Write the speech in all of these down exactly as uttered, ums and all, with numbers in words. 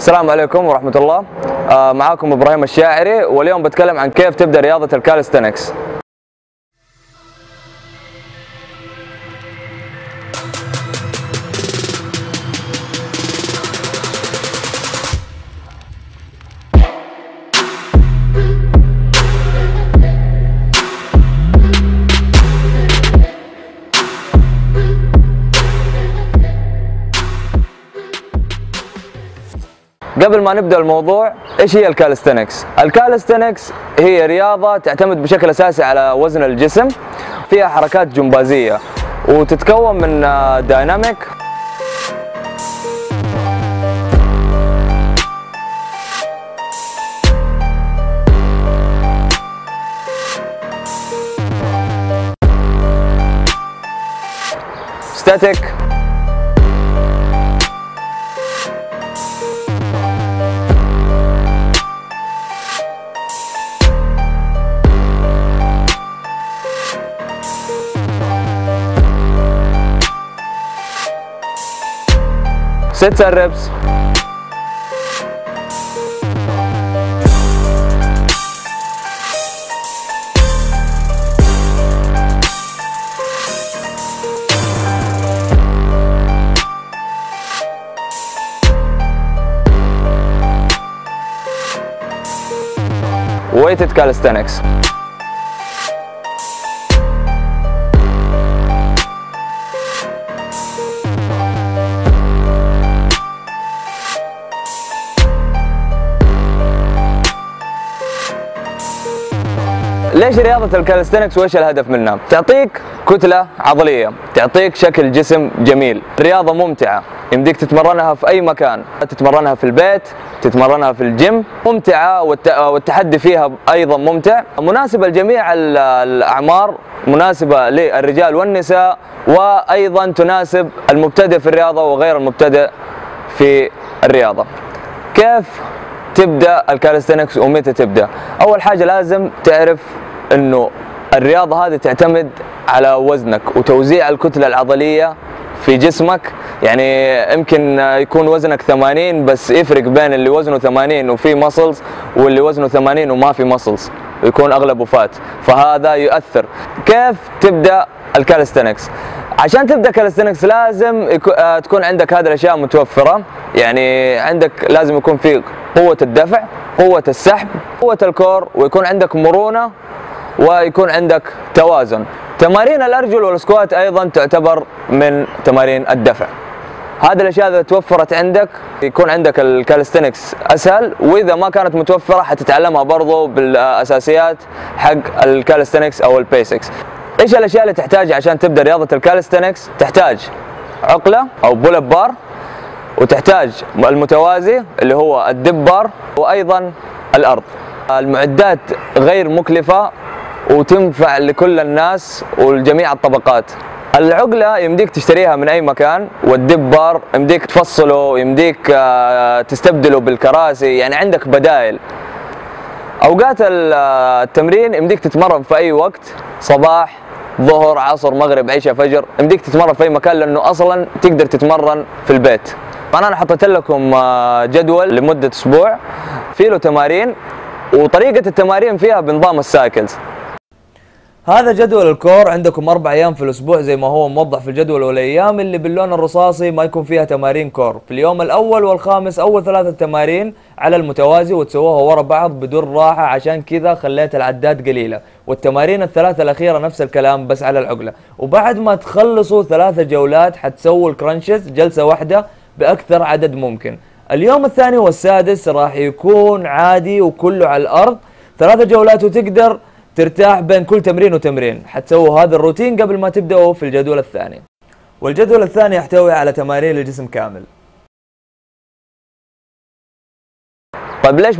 السلام عليكم ورحمة الله. آه معاكم إبراهيم الشاعري، واليوم بتكلم عن كيف تبدأ رياضة الكاليستينكس. قبل ما نبدأ الموضوع، ايش هي الكاليستينكس؟ الكاليستينكس هي رياضة تعتمد بشكل اساسي على وزن الجسم، فيها حركات جمبازية وتتكون من دايناميك ستاتيك ستة ريبس ويتد كاليستينكس. ليش رياضة الكاليستينكس وايش الهدف منها؟ تعطيك كتلة عضلية، تعطيك شكل جسم جميل، رياضة ممتعة، يمديك تتمرنها في أي مكان، تتمرنها في البيت، تتمرنها في الجيم، ممتعة والتحدي فيها أيضا ممتع، مناسبة لجميع الأعمار، مناسبة للرجال والنساء، وأيضا تناسب المبتدئ في الرياضة وغير المبتدئ في الرياضة. كيف تبدأ الكاليستينكس ومتى تبدأ؟ أول حاجة لازم تعرف انه الرياضة هذه تعتمد على وزنك وتوزيع الكتلة العضلية في جسمك، يعني يمكن يكون وزنك ثمانين بس يفرق بين اللي وزنه ثمانين وفي ماسلز واللي وزنه ثمانين وما في ماسلز، ويكون اغلبه فات، فهذا يؤثر. كيف تبدأ الكاليستينكس؟ عشان تبدأ كاليستينكس لازم تكون عندك هذه الأشياء متوفرة، يعني عندك لازم يكون في قوة الدفع، قوة السحب، قوة الكور، ويكون عندك مرونة، ويكون عندك توازن. تمارين الأرجل والسكوات أيضا تعتبر من تمارين الدفع. هذه الأشياء إذا توفرت عندك يكون عندك الكاليستينكس أسهل، وإذا ما كانت متوفرة حتتعلمها برضو بالأساسيات حق الكاليستينكس أو البيسكس. ايش الاشياء اللي تحتاجها عشان تبدا رياضه الكاليستينكس؟ تحتاج عقله او بول اب بار، وتحتاج المتوازي اللي هو الدب بار، وايضا الارض. المعدات غير مكلفه وتنفع لكل الناس ولجميع الطبقات. العقله يمديك تشتريها من اي مكان، والدب بار يمديك تفصله، يمديك تستبدله بالكراسي، يعني عندك بدائل. اوقات التمرين يمديك تتمرن في اي وقت، صباح، ظهر، عصر، مغرب، عشاء، فجر، يمديك تتمرن في اي مكان لانه اصلا تقدر تتمرن في البيت. فانا انا حطيت لكم جدول لمده اسبوع فيه له تمارين، وطريقه التمارين فيها بنظام السايكلز. هذا جدول الكور، عندكم اربع ايام في الاسبوع زي ما هو موضح في الجدول، والايام اللي باللون الرصاصي ما يكون فيها تمارين كور. في اليوم الاول والخامس اول ثلاثه تمارين على المتوازي، وتسووها ورا بعض بدون راحه، عشان كذا خليت العداد قليله، والتمارين الثلاثه الاخيره نفس الكلام بس على العقله. وبعد ما تخلصوا ثلاثه جولات حتسووا الكرنشز جلسه واحده باكثر عدد ممكن. اليوم الثاني والسادس راح يكون عادي وكله على الارض، ثلاثه جولات وتقدر ترتاح بين كل تمرين وتمرين. حتسووا هذا الروتين قبل ما تبدأوا في الجدول الثاني، والجدول الثاني يحتوي على تمارين للجسم كامل. طيب ليش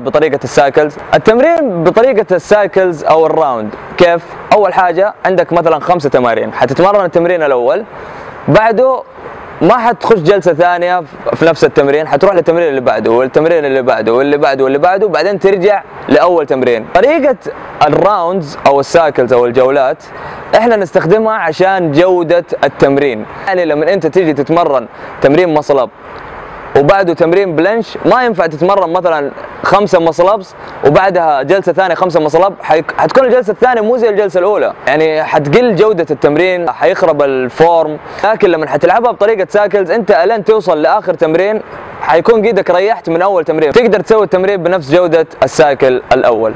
بطريقة السايكلز؟ التمرين بطريقة السايكلز أو الراوند كيف؟ أول حاجة عندك مثلا خمسة تمارين، حتتمرن التمرين الأول، بعده ما حتخش جلسة ثانية في نفس التمرين، حتروح للتمرين اللي بعده والتمرين اللي بعده واللي بعده واللي بعده، بعدين ترجع لأول تمرين. طريقة الراوندز أو السايكلز أو الجولات إحنا نستخدمها عشان جودة التمرين، يعني لما أنت تيجي تتمرن تمرين مصلب وبعده تمرين بلنش، ما ينفع تتمرن مثلا خمسه مصلبس وبعدها جلسه ثانيه خمسه مصلب، حتكون الجلسه الثانيه مو زي الجلسه الاولى، يعني حتقل جوده التمرين، حيخرب الفورم. لكن لما حتلعبها بطريقه سايكلز انت الين توصل لاخر تمرين حيكون قيدك ريحت من اول تمرين، تقدر تسوي التمرين بنفس جوده السايكل الاول.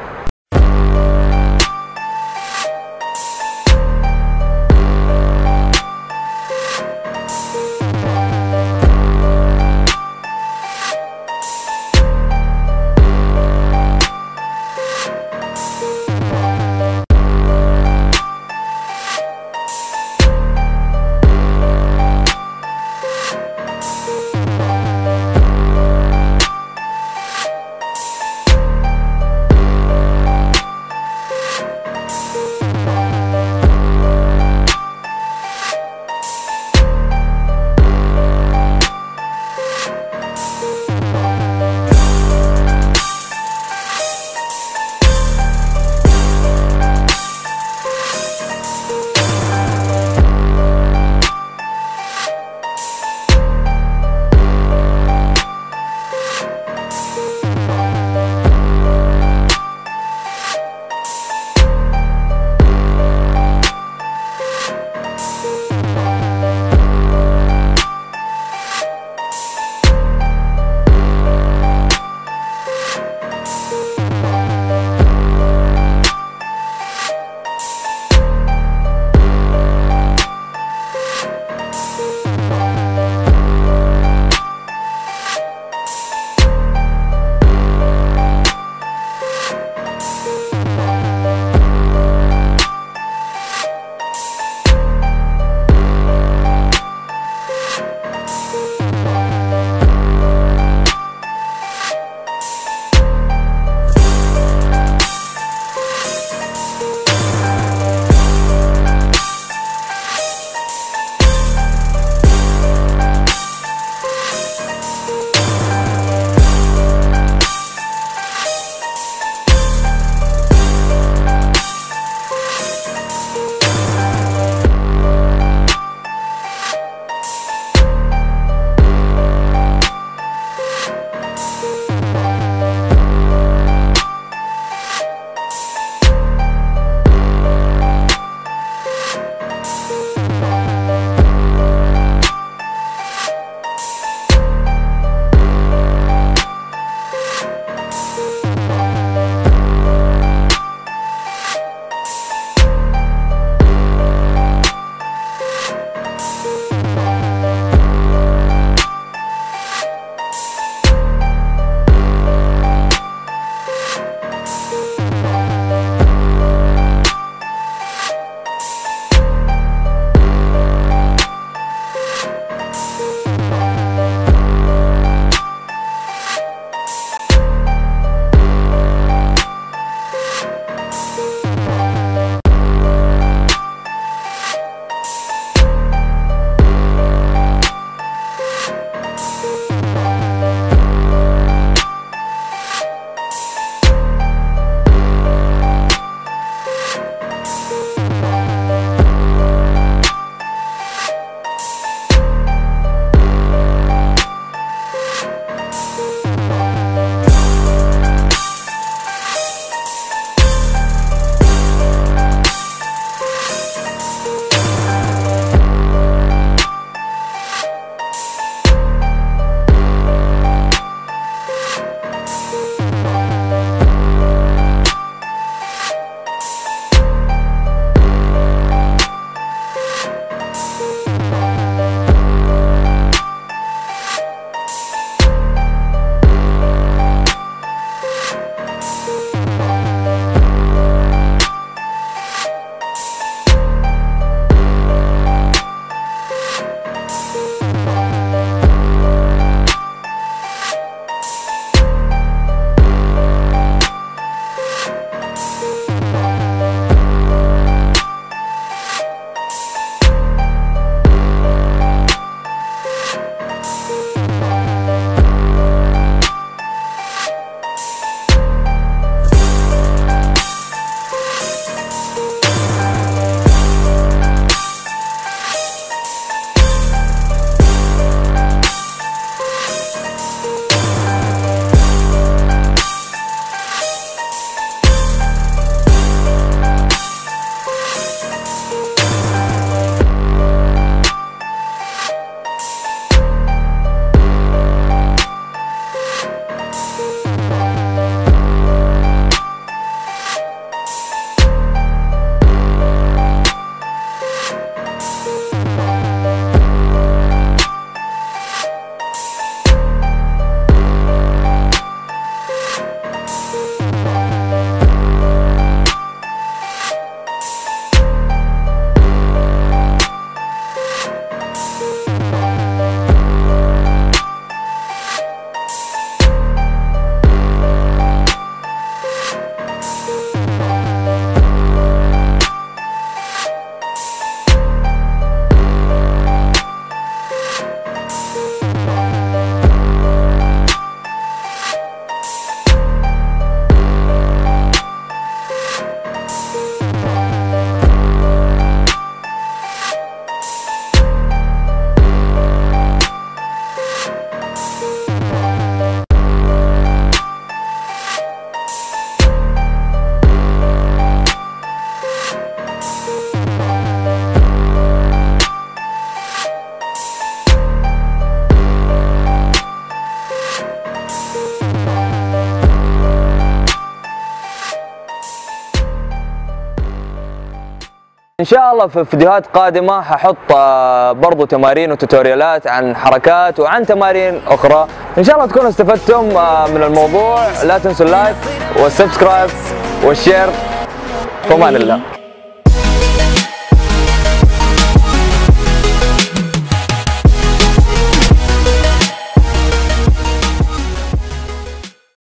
ان شاء الله في فيديوهات قادمه هحط برضو تمارين وتوتوريالات عن حركات وعن تمارين اخرى. ان شاء الله تكونوا استفدتم من الموضوع. لا تنسوا اللايك والسبسكرايب والشير. في امان الله.